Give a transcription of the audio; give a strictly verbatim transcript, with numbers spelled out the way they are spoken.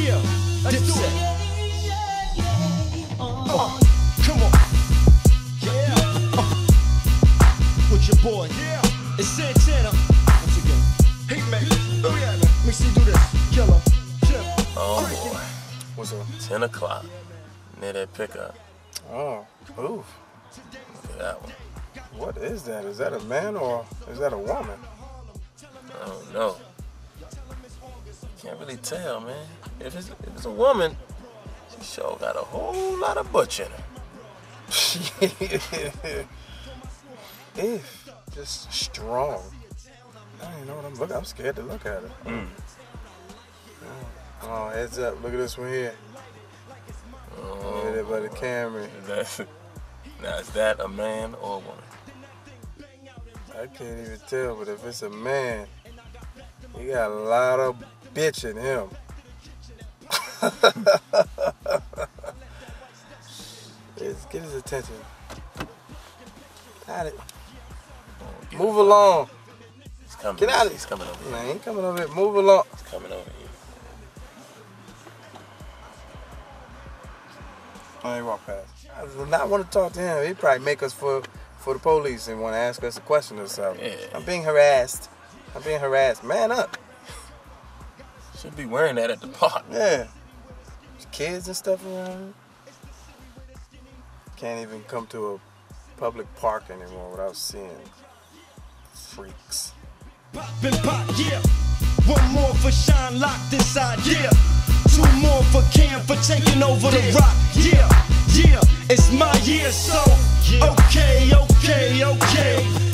Yeah, let's do it. Oh, come on. Yeah. Oh. With your boy. Yeah. It's Santana. Once again. Hey, man. Oh, yeah, man. Make sure you do this. Killer. Killer. Oh, boy. What's up? ten o'clock. Near that pickup. Oh, oof. Look at that one. What is that? Is that a man or is that a woman? I don't know. Can't really tell, man. If it's, if it's a woman, she sure got a whole lot of butch in her. If just strong. I don't even know what I'm looking. I'm scared to look at her. Mm. Oh, heads up! Look at this one here. Oh, look at it by the camera. Is that, now is that a man or a woman? I can't even tell, but if it's a man, he got a lot of bitch in him. Let's get his attention. Got it. Oh, move it along. He's coming. Get out of it. He's coming over here. Man, he ain't coming over here. Move along. He's coming over here. I ain't walk past. I do not want to talk to him. He'd probably make us for for the police and want to ask us a question or something. Yeah. I'm being harassed. I'm being harassed. Man up. Should be wearing that at the park. Yeah. There's kids and stuff around. Can't even come to a public park anymore without seeing freaks. Pop and pop, yeah. One more for Sean Lock this side, yeah. Two more for Cam for taking over the rock, yeah. Yeah, it's my year, so okay, okay, okay.